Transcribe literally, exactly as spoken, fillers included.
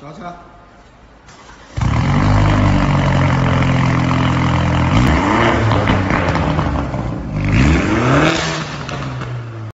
找去。